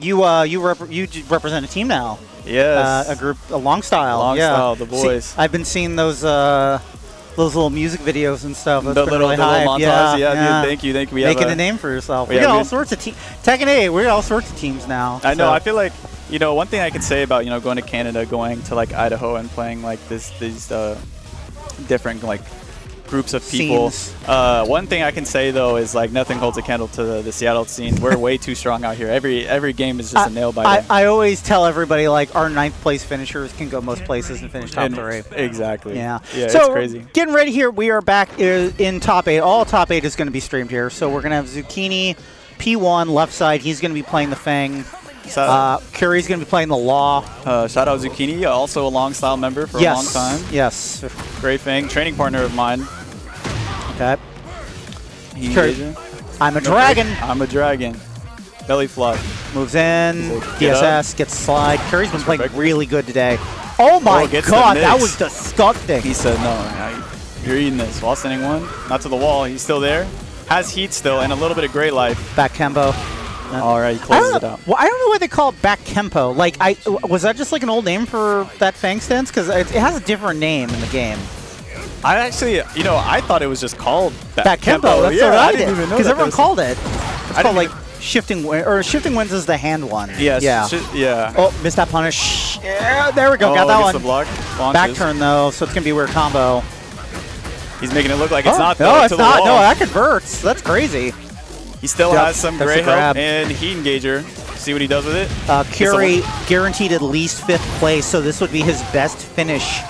You represent a team now. Yes. A group, a long style. Long style, the boys. See, I've been seeing those little music videos and stuff. That's the little montage. Yeah, yeah. Thank you. Making a name for yourself. We got all sorts of teams. Tekken 8, we're all sorts of teams now. I know. I feel like, you know, one thing I could say about, you know, going to Canada, going to like Idaho and playing like these different like groups of people. One thing I can say though is like nothing holds a candle to the Seattle scene. We're way too strong out here. Every game is just a nail biter. I always tell everybody like our 9th place finishers can go most places and finish top 3. Exactly. Yeah. So it's crazy. Getting ready here, we are back in top 8. All top 8 is going to be streamed here. So we're going to have Zucchini, P1 left side. He's going to be playing the Fang. Kyurii's going to be playing the Law. Shout out Zucchini, also a long style member for a long time. Yes. Great Fang, training partner of mine. Okay. I'm a dragon. I'm a dragon. Belly flop. Moves in. Like, DSS gets slide. Kyurii's been playing really good today. Oh my god, that was disgusting. He said no. You're eating this. Wall standing one. Not to the wall. He's still there. Has heat still and a little bit of great life. Back Kempo. All right, he closes it out. Well, I don't know why they call it Back Kempo. Like, was that just like an old name for that Fang stance? Because it has a different name in the game. I actually, you know, I thought it was just called Back Kempo. That's what I did. Because everyone called it. It's called like shifting winds is the hand one. Yes. Yeah. Yeah. Oh, missed that punish. Yeah, there we go. Got that one. The block. Back turn though, so it's gonna be a weird combo. He's making it look like it's not. No, it's not. No, that converts. That's crazy. He still has some great help and heat engager. See what he does with it. Kyurii guaranteed at least 5th place, so this would be his best finish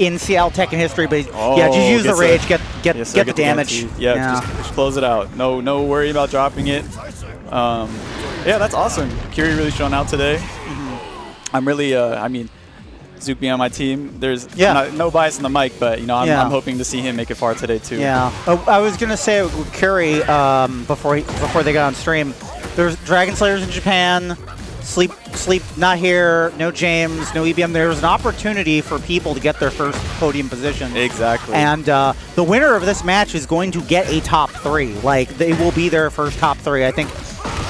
in Seattle Tekken history. But yeah, just use the rage, get the damage. Yeah, just close it out. No worry about dropping it. Yeah, that's awesome. Kyurii really showing out today. Mm-hmm. I'm really, I mean, Zuke being on my team, there's no bias in the mic, but you know I'm hoping to see him make it far today too. Yeah, I was gonna say with Kyurii before they got on stream, there's Dragon Slayers in Japan, sleep not here, no James, no EBM. There was an opportunity for people to get their first podium position. Exactly. And the winner of this match is going to get a top 3. Like they will be their first top 3, I think.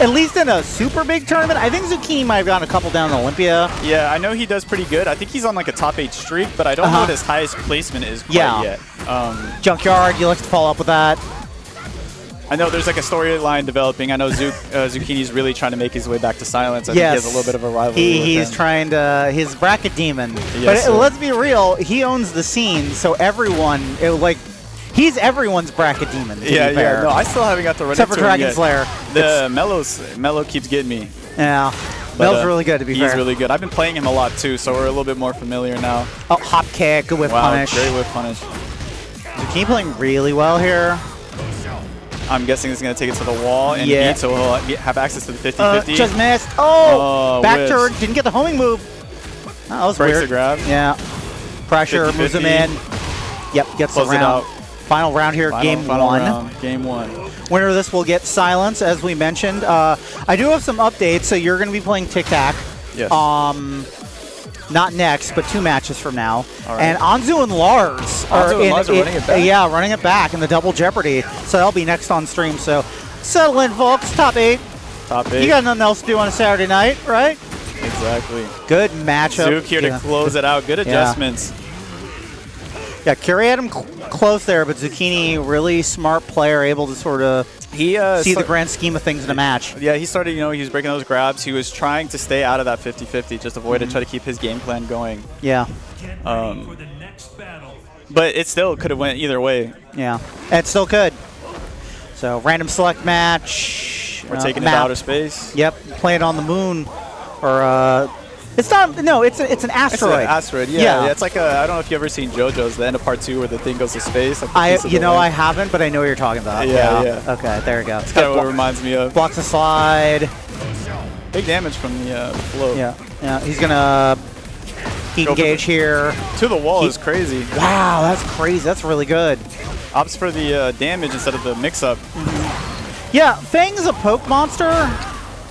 At least in a super big tournament. I think Zucchini might have gone a couple down in Olympia. Yeah, I know he does pretty good. I think he's on like a top 8 streak, but I don't know what his highest placement is quite yet. Junkyard, he likes to follow up with that. I know there's like a storyline developing. I know Zucchini's really trying to make his way back to silence. I think he has a little bit of a rivalry. He's trying to his Bracket Demon. Yes, but let's be real, he owns the scene, so everyone he's everyone's Bracket Demon. Yeah. No, I still haven't got to run except for Dragon's Lair. The Melo keeps getting me. Yeah. Melo's really good, to be fair. He's really good. I've been playing him a lot too, so we're a little bit more familiar now. Oh, hop kick, good whip punish. Great whip punish. Zucchini playing really well here. I'm guessing he's going to take it to the wall and eat, so he'll have access to the 50-50. Just missed. Oh! Back turn, didn't get the homing move. Oh, that was breaks weird. Breaks the grab. Yeah. Pressure, 50-50. Moves him in. Yep, gets the round. Final round here, game one. Round. Game one. Winner of this will get silence, as we mentioned. I do have some updates, so you're going to be playing Tic-Tac. Yes. Not next, but 2 matches from now. Right. And Anzu and Lars are running it back. Yeah, running it back in the double jeopardy. So that'll be next on stream. So settle in, folks. Top 8. Top 8. You got nothing else to do on a Saturday night, right? Exactly. Good matchup. Zuke here to close it out. Good adjustments. Yeah, Kyurii had him close there, but Zucchini, really smart player, able to sort of see the grand scheme of things in a match. Yeah, he started, you know, he was breaking those grabs. He was trying to stay out of that 50-50, just avoid it, try to keep his game plan going. Yeah. But it still could have went either way. Yeah, it still could. So, random select match. We're taking it to outer space. Yep, playing on the moon, or... It's not, no, it's an asteroid. It's an asteroid, yeah. It's like a, I don't know if you've ever seen JoJo's, the end of part 2 where the thing goes to space. Like I haven't, but I know what you're talking about. Yeah. Okay, there we go. It's kind of what it reminds me of. Blocks a slide. Big damage from the flow. Yeah, he's going to heat engage here. To the wall is crazy. Wow, that's crazy. That's really good. Opts for the damage instead of the mix-up. Yeah, Fang's a poke monster.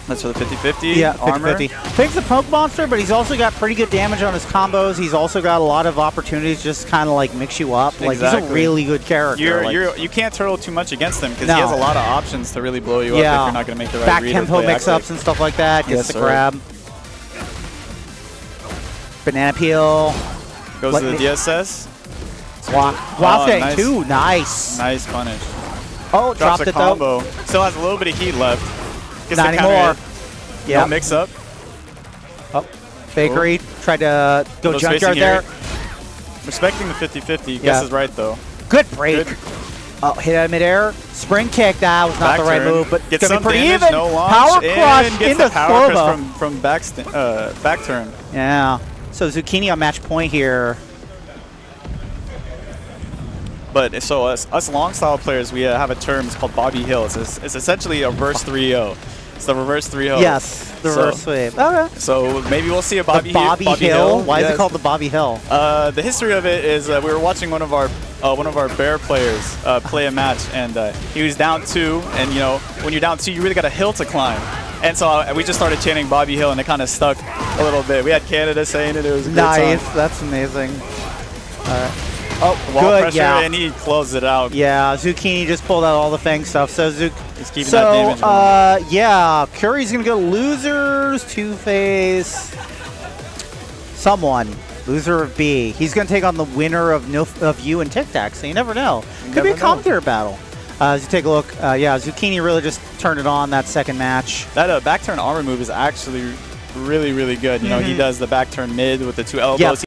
That's for the 50-50? Yeah, 50-50. Picks the poke monster, but he's also got pretty good damage on his combos. He's also got a lot of opportunities just kind of like mix you up. Like, exactly. He's a really good character. You can't turtle too much against him because he has a lot of options to really blow you up if you're not going to make the right read. Back Kempo mix-ups and stuff like that. Gets the grab. Banana peel. Goes to the DSS. Wafting too. Nice. Nice punish. Oh, dropped it though. Still has a little bit of heat left. Gets not anymore. Yeah. No mix up. Oh, Bakery tried to go junkyard there. Respecting the 50-50. Guess is right though. Good break. Good. Oh, hit out of midair. Spring kick. That was not the right move, but it's going to be pretty even. No power crush into Slobo from back turn. Yeah. So Zucchini on match point here. But so us long style players, we have a term. It's called Bobby Hill. It's essentially a reverse 3-0. It's the reverse 3-0. Yes, the reverse sweep. Okay. So maybe we'll see a Bobby Hill. Why is it called the Bobby Hill? The history of it is we were watching one of our bear players play a match, and he was down 2, and you know when you're down 2, you really got a hill to climb. And so we just started chanting Bobby Hill, and it kind of stuck a little bit. We had Canada saying it. It was a good time. That's amazing. All right. Oh, wall pressure, and he closed it out. Yeah, Zucchini just pulled out all the Fang stuff. So he's keeping that damage. Yeah, Curry's gonna go losers, Two-Face, someone, loser of B. He's gonna take on the winner of you and Tic Tac. So you never know. Could be a commentator battle. As you take a look, yeah, Zucchini really just turned it on that second match. That back turn armor move is actually really, really good. You know, he does the back turn mid with the two elbows. Yep.